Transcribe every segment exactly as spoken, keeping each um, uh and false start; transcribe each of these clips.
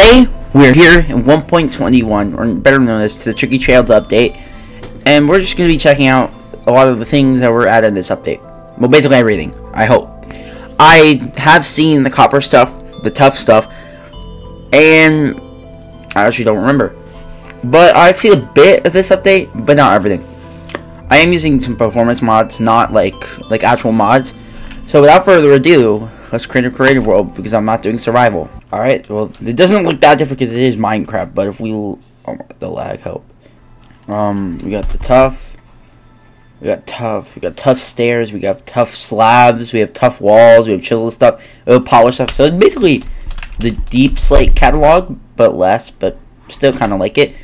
Today we're here in one point twenty-one, or better known as the Tricky Trails update, and we're just going to be checking out a lot of the things that were added in this update. Well, basically everything, I hope. I have seen the copper stuff, the tough stuff, and I actually don't remember. But I've seen a bit of this update, but not everything. I am using some performance mods, not like like actual mods. So without further ado, let's create a creative world, because I'm not doing survival. Alright, well, it doesn't look that different because it is Minecraft, but if we... Oh, the lag help. Um, we got the tough. We got tough. We got tough stairs. We got tough slabs. We have tough walls. We have chisel stuff. We have polished stuff. So, basically, the deep slate catalog, but less, but still kind of like it.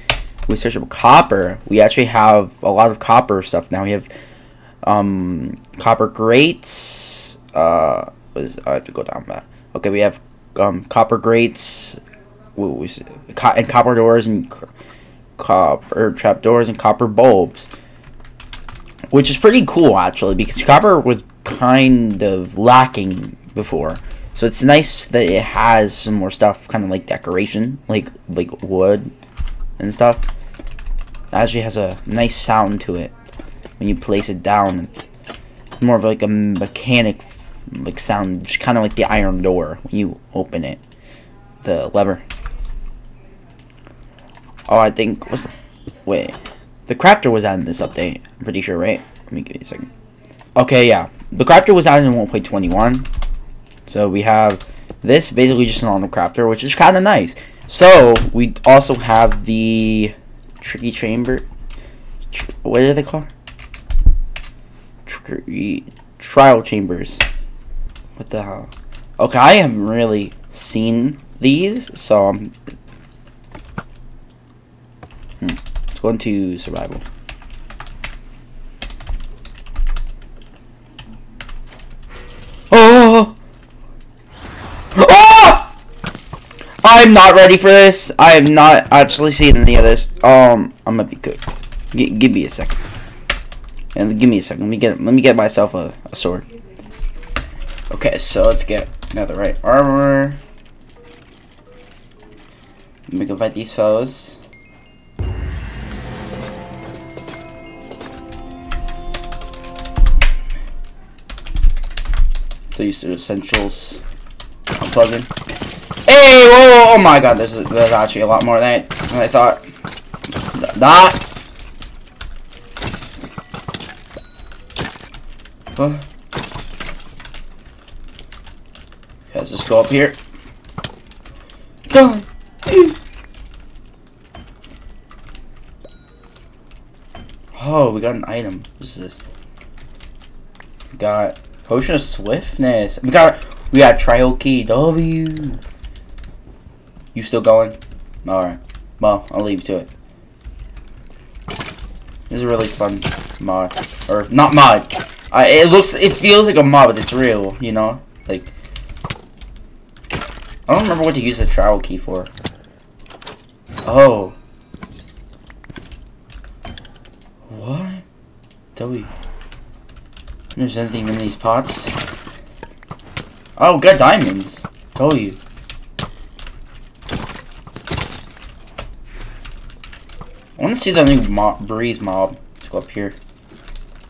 We search up copper. We actually have a lot of copper stuff now. We have, um, copper grates. Uh, what is, I have to go down that. Okay, we have... Um, copper grates, what was it? Co and copper doors and copper trap doors and copper bulbs, which is pretty cool actually, because copper was kind of lacking before. So it's nice that it has some more stuff, kind of like decoration, like like wood and stuff. It actually has a nice sound to it when you place it down. It's more of like a mechanic. Like sound, just kind of like the iron door when you open it, the lever. Oh, I think what's the, wait, the crafter was out in this update. I'm pretty sure, right? Let me give you a second. Okay, yeah, the crafter was out in one point twenty-one. So we have this, basically just an normal crafter, which is kind of nice. So we also have the tricky chamber. Tr what are they called? Tricky trial chambers. What the hell? Okay, I haven't really seen these, so I'm... Hmm. Let's go into survival. Oh! Oh! I'm not ready for this. I have not actually seen any of this. Um, I'm gonna be good. G give me a second. And give me a second. Let me get. Let me get myself a, a sword. Okay, so let's get netherite armor. Let me go fight these foes. So these are essentials. I'm buzzing. Hey! Whoa! Oh my God! There's there's actually a lot more than I, than I thought. That. Huh? Let's just go up here. Done. Oh, we got an item. What is this? We got potion of swiftness. We got we got trial key. W. You still going? All right. Well, I'll leave you to it. This is a really fun mod, or not mod. I, it looks, it feels like a mod, but it's real. You know, like. I don't remember what to use the trowel key for. Oh. What? W. If there's anything in these pots. Oh, got diamonds. W. I want to see that new mob, breeze mob. Let's go up here.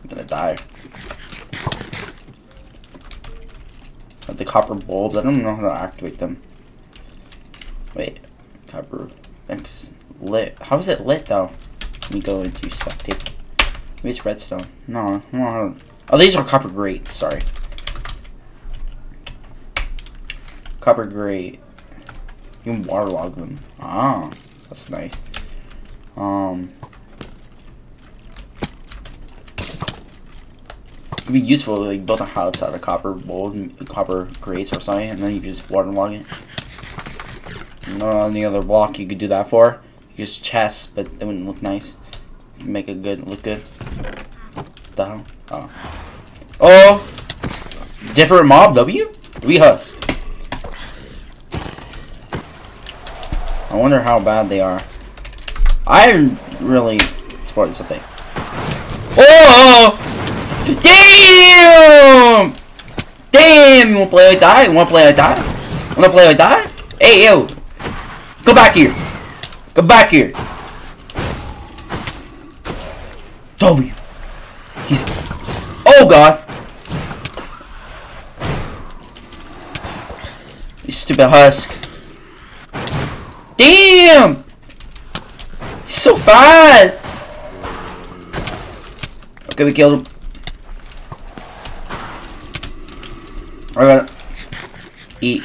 I'm gonna die. Got the copper bulbs. I don't know how to activate them. Wait, copper thanks lit. How is it lit though? Let me go into spectate. Maybe it's redstone. No, no. Oh, these are copper grates. Sorry, copper grate. You can waterlog them. Ah, that's nice. Um, it'd be useful to like build a house out of copper bowl, copper grates or something, and then you just waterlog it. Not any other block you could do that for. Just chests, but it wouldn't look nice. Make it good, look good. What the hell? Oh. Oh! Different mob, W? We husk. I wonder how bad they are. I really support this update. Oh! Damn! Damn! You wanna play like that? You wanna play like that? You wanna play like that? Hey, yo! Go back here. Go back here. Toby. He's... Oh, God. You stupid husk. Damn. He's so bad. Okay, we killed him. I gotta eat.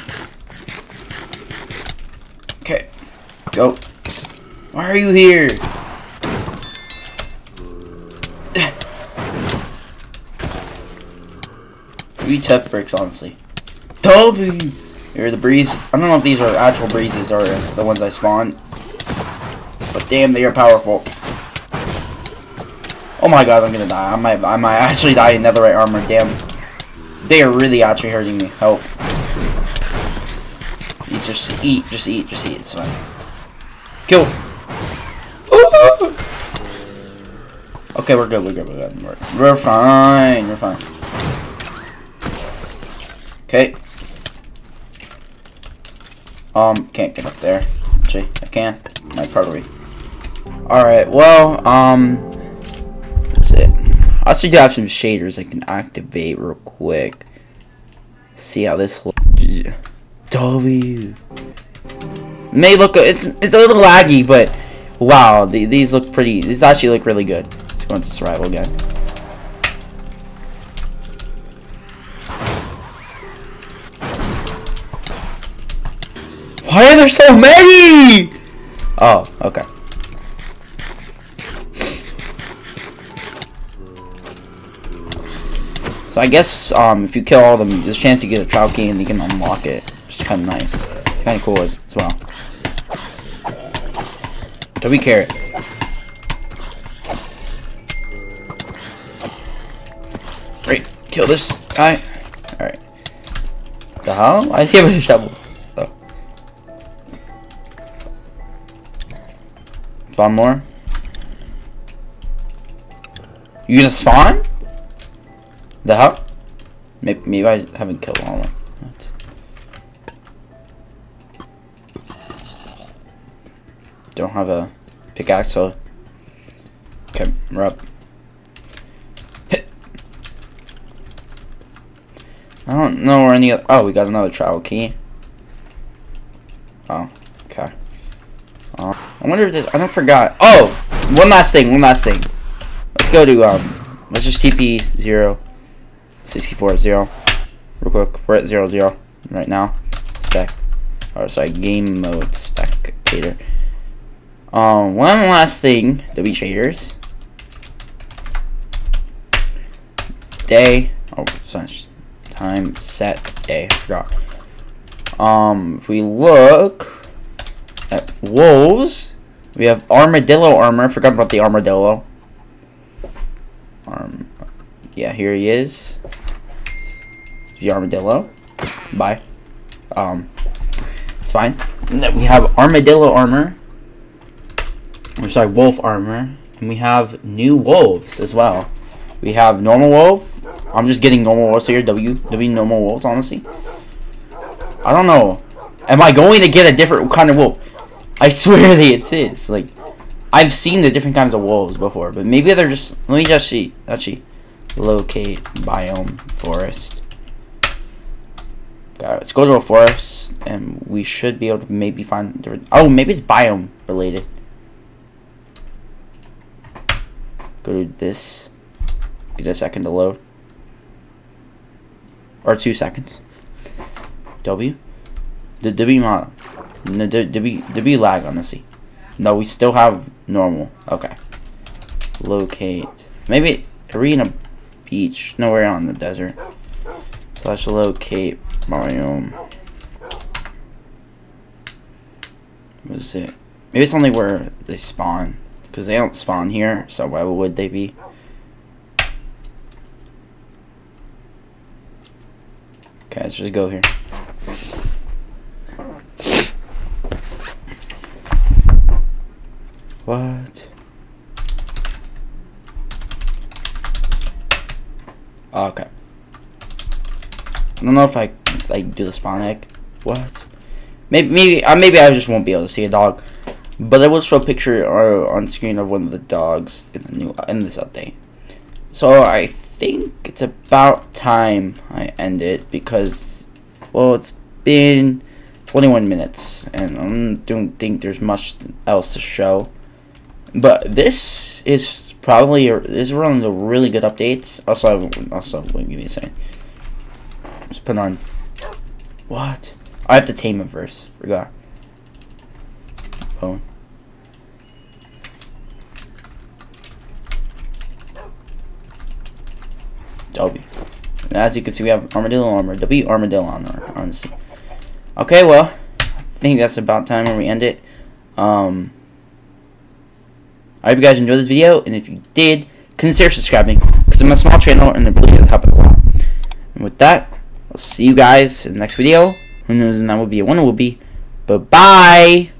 Okay, go. Why are you here? Three tough bricks, honestly. Toby, here are the breeze. I don't know if these are actual breezes or the ones I spawned, but damn, they are powerful. Oh my god, I'm gonna die. I might, I might actually die in netherite armor. Damn, they are really actually hurting me. Help! You just eat, just eat, just eat. It's fine. Kill. Ooh! Okay, we're good. We're good. We're good. We're, we're fine. We're fine. Okay. Um, can't get up there. Actually, I can. My probably. All right. Well, um. It. I also do have some shaders I can activate real quick. See how this looks. W may look it's it's a little laggy, but wow, the, these look pretty. These actually look really good. Let's go into survival again. Why are there so many? Oh, okay. So I guess um, if you kill all of them, there's a chance you get a trial key and you can unlock it. Which is kind of nice. Kind of cool as, as well. Toby carrot. Great. Kill this guy. Alright. The hell? I see him with a shovel. So. Spawn more. You gonna spawn? The hell? Maybe, maybe I haven't killed all of them. Don't have a pickaxe, so... Okay, we're up. Hit. I don't know where any other... Oh, we got another travel key. Oh, okay. Uh, I wonder if this... I don't forgot. Oh! One last thing, one last thing. Let's go to, um... Let's just T P zero. sixty-four at zero. Real quick, we're at zero zero right now. Spec, or sorry, game mode spectator. Um, one last thing, the beat shaders. Day, oh, such time set day. I forgot. Um, if we look at wolves, we have armadillo armor. Forgot about the armadillo. Um, yeah, here he is. The armadillo. Bye. Um, it's fine. And then we have armadillo armor. I'm sorry, wolf armor. And we have new wolves as well. We have normal wolf. I'm just getting normal wolves here. W, W normal wolves, honestly. I don't know. Am I going to get a different kind of wolf? I swear that it is. Like, I've seen the different kinds of wolves before. But maybe they're just... Let me just see. Actually, locate biome forest. Alright, let's go to a forest, and we should be able to maybe find... Oh, maybe it's biome related. Go to this. Get a second to load. Or two seconds. W. The W model. No, the W lag, honestly. No, we still have normal. Okay. Locate. Maybe, are we in a beach? No, we're on the desert. Slash locate. Biome. What is it? Maybe it's only where they spawn, because they don't spawn here. So why would they be? Okay, let's just go here. What? Okay. I don't know if I. Like do the spawn egg. What? Maybe maybe, uh, maybe I just won't be able to see a dog, but I will show a picture or on screen of one of the dogs in the new in this update. So I think it's about time I end it because, well, it's been twenty-one minutes and I don't think there's much else to show. But this is probably this is one of the really good updates. Also, also, wait, give me a second. Just put on. What? I have to tame him first. Forgot. Bone. Dobby. And as you can see, we have armadillo armor. W armadillo armor. Honestly. Okay, well, I think that's about time when we end it. Um. I hope you guys enjoyed this video, and if you did, consider subscribing because I'm a small channel and it really does help a lot. And with that, I'll see you guys in the next video. Who knows when that will be? When it will be? But bye.